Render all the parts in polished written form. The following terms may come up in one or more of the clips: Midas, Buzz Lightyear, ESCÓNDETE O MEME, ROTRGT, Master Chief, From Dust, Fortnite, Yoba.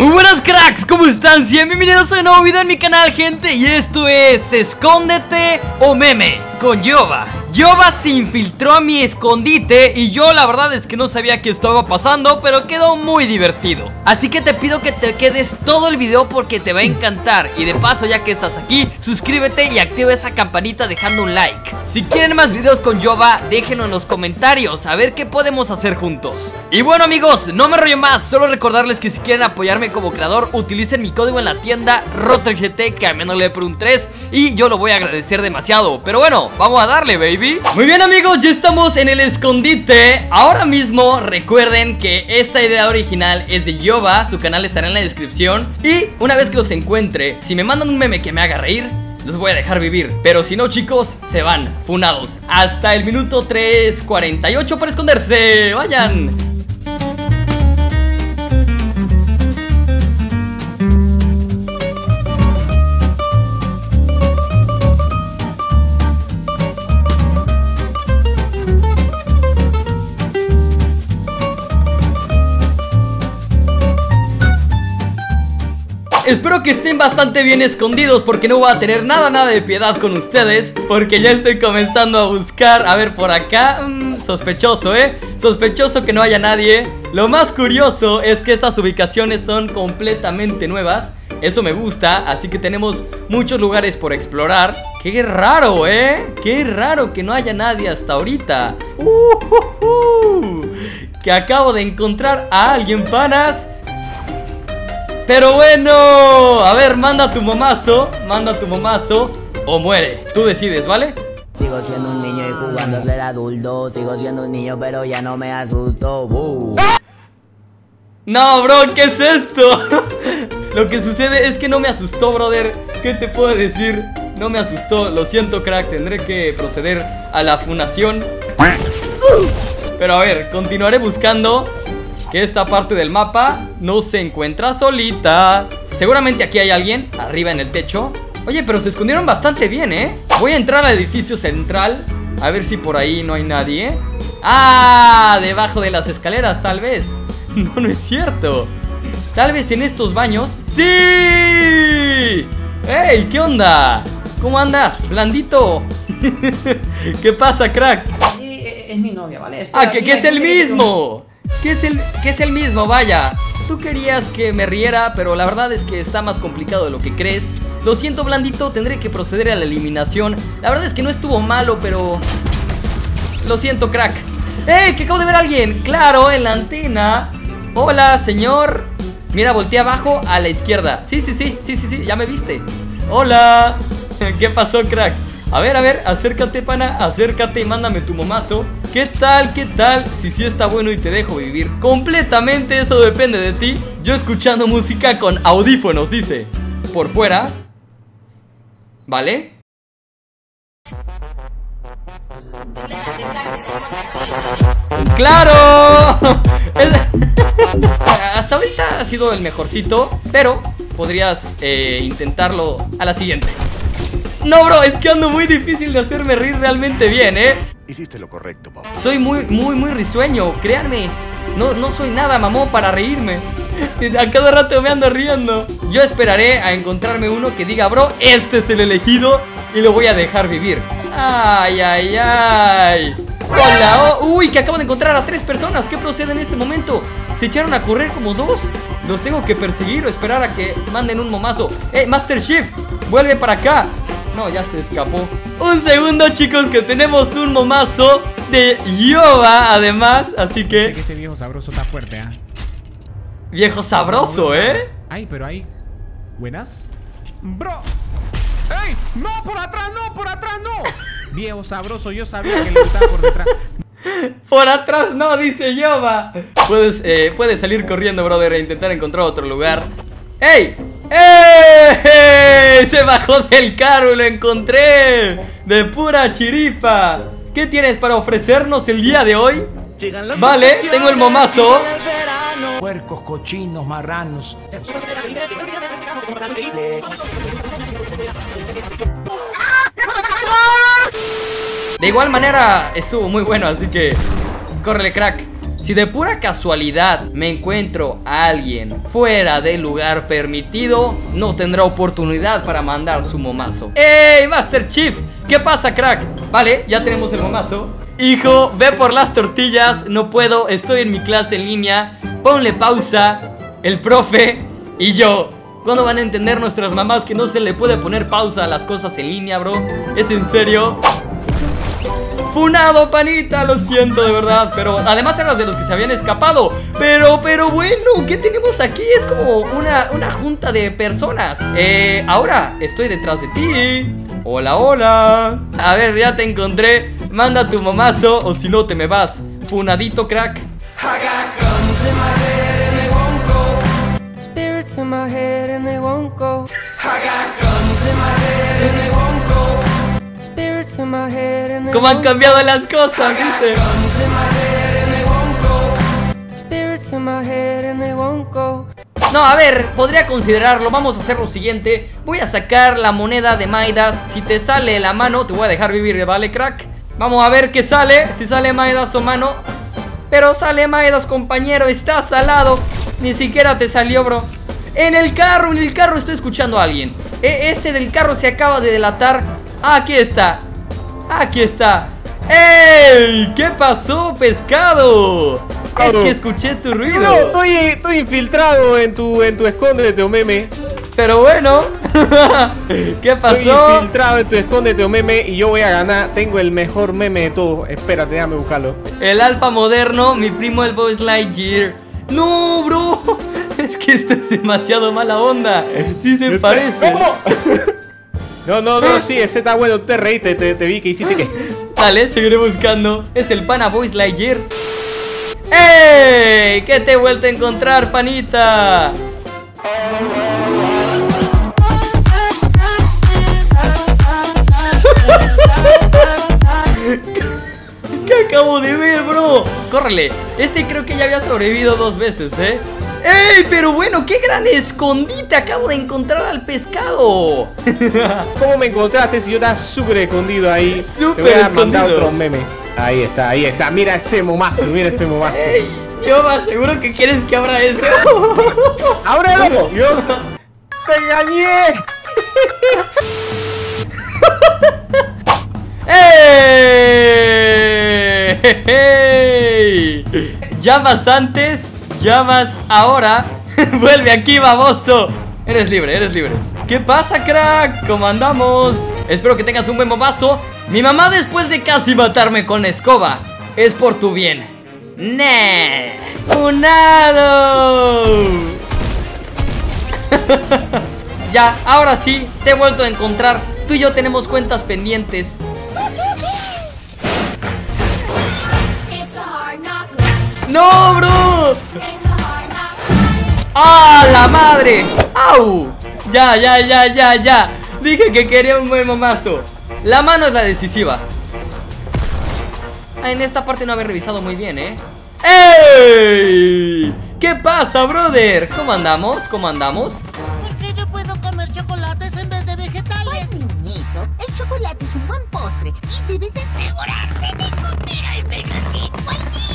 Muy buenas cracks, ¿cómo están? Bienvenidos a un nuevo video en mi canal, gente. Y esto es Escóndete o Meme con Yoba. Yoba se infiltró a mi escondite y yo la verdad es que no sabía qué estaba pasando, pero quedó muy divertido. Así que te pido que te quedes todo el video porque te va a encantar. Y de paso, ya que estás aquí, suscríbete y activa esa campanita dejando un like. Si quieren más videos con Yoba, déjenlo en los comentarios, a ver qué podemos hacer juntos. Y bueno amigos, no me rollo más, solo recordarles que si quieren apoyarme como creador, utilicen mi código en la tienda ROTRGT, cambiándole por un 3, y yo lo voy a agradecer demasiado. Pero bueno, vamos a darle, baby. Muy bien amigos, ya estamos en el escondite. Ahora mismo recuerden que esta idea original es de Yoba. Su canal estará en la descripción. Y una vez que los encuentre, si me mandan un meme que me haga reír, los voy a dejar vivir. Pero si no, chicos, se van funados. Hasta el minuto 3:48 para esconderse. Vayan. Espero que estén bastante bien escondidos, porque no voy a tener nada de piedad con ustedes, porque ya estoy comenzando a buscar. A ver, por acá, sospechoso, sospechoso que no haya nadie. Lo más curioso es que estas ubicaciones son completamente nuevas. Eso me gusta, así que tenemos muchos lugares por explorar. Qué raro, qué raro que no haya nadie hasta ahorita. Que acabo de encontrar a alguien, panas. Pero bueno, a ver, manda tu momazo o muere, tú decides, ¿vale? Sigo siendo un niño y jugando a ser adulto, sigo siendo un niño pero ya no me asusto. No, bro, ¿qué es esto? Lo que sucede es que no me asustó, brother, ¿qué te puedo decir? No me asustó, lo siento, crack, tendré que proceder a la funación. Pero a ver, continuaré buscando. Que esta parte del mapa no se encuentra solita. Seguramente aquí hay alguien, arriba en el techo. Oye, pero se escondieron bastante bien, Voy a entrar al edificio central, a ver si por ahí no hay nadie. Ah, debajo de las escaleras, tal vez. No, no es cierto. Tal vez en estos baños. ¡Sí! ¡Ey! ¿Qué onda? ¿Cómo andas? Blandito. ¿Qué pasa, crack? Sí, es mi novia, ¿vale? Estoy aquí, que es el mismo. Que es el mismo, vaya. Tú querías que me riera, pero la verdad es que está más complicado de lo que crees. Lo siento, Blandito, tendré que proceder a la eliminación. La verdad es que no estuvo malo, pero... Lo siento, crack. ¡Eh! ¡Que acabo de ver a alguien! ¡Claro! En la antena. Hola, señor. Mira, volteé abajo a la izquierda. Sí, ya me viste. Hola. ¿Qué pasó, crack? A ver, acércate, pana, acércate y mándame tu momazo. ¿Qué tal, qué tal? Si sí está bueno y te dejo vivir completamente, eso depende de ti. Yo escuchando música con audífonos, dice. Por fuera. ¿Vale? ¡Claro! Hasta ahorita ha sido el mejorcito, pero podrías intentarlo a la siguiente. No, bro, es que ando muy difícil de hacerme reír realmente bien, Hiciste lo correcto, papá. Soy muy risueño, créanme. No soy nada, mamón, para reírme. A cada rato me ando riendo. Yo esperaré a encontrarme uno que diga, bro, este es el elegido y lo voy a dejar vivir. Ay, ay, ay. Hola, oh, uy, que acabo de encontrar a 3 personas. ¿Qué procede en este momento? Se echaron a correr como 2. Los tengo que perseguir o esperar a que manden un momazo. Master Chief, vuelve para acá. No, ya se escapó. Un segundo, chicos, que tenemos un momazo de Yoba, además. Así que... Sé que este viejo sabroso está fuerte, Viejo sabroso, Ay, pero ahí... Buenas. Bro. ¡Ey! ¡No, por atrás no! ¡Por atrás no! Viejo sabroso, yo sabía que le estaba por detrás. Por atrás no, dice Yoba. Puedes salir corriendo, brother, e intentar encontrar otro lugar. ¡Ey! ¡Ey! Se bajó del carro y lo encontré. De pura chiripa. ¿Qué tienes para ofrecernos el día de hoy? Vale, tengo el momazo. Puercos, cochinos, marranos. De igual manera estuvo muy bueno, así que córrele, crack. Si de pura casualidad me encuentro a alguien fuera del lugar permitido, no tendrá oportunidad para mandar su momazo. ¡Ey, Master Chief! ¿Qué pasa, crack? Vale, ya tenemos el momazo. Hijo, ve por las tortillas. No puedo, estoy en mi clase en línea. Ponle pausa. El profe y yo. ¿Cuándo van a entender nuestras mamás que no se le puede poner pausa a las cosas en línea, bro? ¿Es en serio? Funado, panita, lo siento de verdad. Pero además eran de los que se habían escapado. Pero bueno, ¿qué tenemos aquí? Es como una junta de personas. Ahora estoy detrás de ti. Hola, hola. A ver, ya te encontré. Manda tu momazo o si no te me vas. Funadito, crack. Cómo han cambiado las cosas, dice. No, a ver, podría considerarlo. Vamos a hacer lo siguiente. Voy a sacar la moneda de Midas. Si te sale la mano, te voy a dejar vivir, ¿vale, crack? Vamos a ver qué sale. Si sale Midas o mano. Pero sale Midas, compañero. Estás salado. Ni siquiera te salió, bro. En el carro estoy escuchando a alguien. Ese del carro se acaba de delatar. Aquí está. Aquí está. ¡Ey! ¿Qué pasó, pescado? Es que escuché tu ruido. No, estoy infiltrado en tu escóndete o meme. Pero bueno. ¿Qué pasó? Estoy infiltrado en tu escóndete o meme y yo voy a ganar. Tengo el mejor meme de todos. Espérate, déjame buscarlo. El alfa moderno, mi primo el Buzz Lightyear. ¡No, bro! Es que esto es demasiado mala onda. Sí se parece. No, sí, ese está bueno. Te reíste, te vi que hiciste que. Dale, seguiré buscando. Es el pana Buzz Lightyear. ¡Ey! ¿Qué te he vuelto a encontrar, panita? ¿Qué acabo de ver, bro? Córrele. Este creo que ya había sobrevivido dos veces, ¿eh? ¡Ey! Pero bueno, qué gran escondite. Acabo de encontrar al pescado. ¿Cómo me encontraste si yo estaba súper escondido ahí? Súper escondido. Te voy a mandar otro meme. Ahí está, ahí está. Mira ese momazo, mira ese momazo. ¡Ey! Yoba, ¿seguro que quieres que abra eso? ¡Ábrelo! ¡Yoba! ¡Te engañé! ¡Ey! Llamas antes, llamas ahora. Vuelve aquí, baboso. Eres libre, eres libre. ¿Qué pasa, crack? ¿Cómo andamos? Espero que tengas un buen momazo. Mi mamá, después de casi matarme con la escoba, es por tu bien. ¡Nee! ¡Funado! Ya, ahora sí, te he vuelto a encontrar. Tú y yo tenemos cuentas pendientes. ¡No, bro! ¡Ah, la madre! ¡Au! Ya. Dije que quería un buen momazo. La mano es la decisiva. En esta parte no haber revisado muy bien, ¿eh? ¡Ey! ¿Qué pasa, brother? ¿Cómo andamos? ¿Cómo andamos? ¿Por qué yo puedo comer chocolates en vez de vegetales? Pues, niñito, el chocolate es un buen postre y debes asegurarte de comer al menos 5 al día.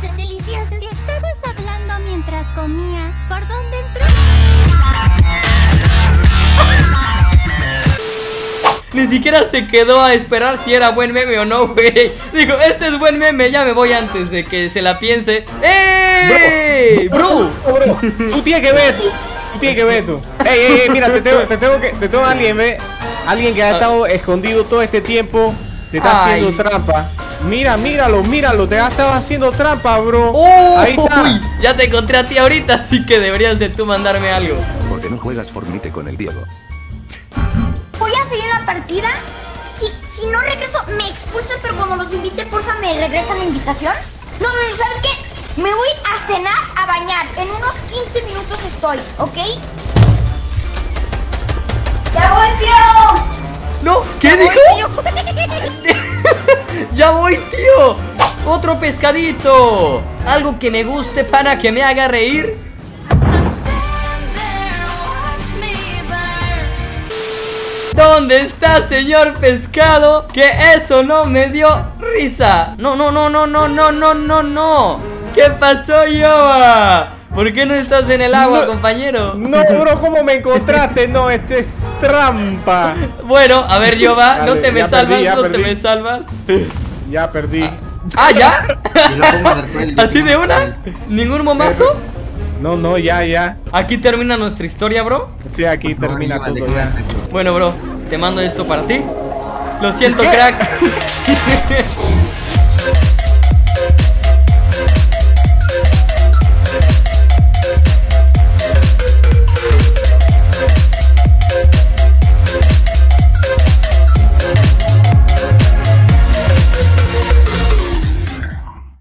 Son deliciosos. Si estabas hablando mientras comías, ¿por dónde entró? Ni siquiera se quedó a esperar si era buen meme o no, güey. Dijo, este es buen meme, ya me voy antes de que se la piense. ¡Ey! Bro. Tú tienes que ver esto. Ey, mira, te tengo a alguien, ¿ve? Alguien que ha estado escondido todo este tiempo. Te está haciendo trampa. Míralo, te ha estado haciendo trampa, bro. Ahí está. Uy, ya te encontré a ti ahorita, así que deberías de tú mandarme algo. ¿Por qué no juegas Fortnite con el Diego? ¿Partida? Si no regreso, me expulsan, pero cuando los invite, porfa, me regresan la invitación. No, ¿sabes qué? Me voy a cenar, a bañar. En unos 15 minutos estoy, ¿ok? ¡Ya voy, tío! No, ¿qué dijo? ¡Ya voy, tío! ¡Otro pescadito! Algo que me guste para que me haga reír. ¿Dónde está, señor pescado? Que eso no me dio risa. No, no, no, no, no, no, no, no, no. ¿Qué pasó, Yoba? ¿Por qué no estás en el agua, compañero? No, bro, ¿cómo me encontraste? No, esto es trampa. Bueno, a ver, Yoba, no te me salvas, no te me salvas. Ya perdí. ¿Ah, ya? ¿Así de una? ¿Ningún momazo? No, no, ya, ya. ¿Aquí termina nuestra historia, bro? Sí, aquí termina todo ya. Bueno, bro, te mando esto para ti. Lo siento, crack.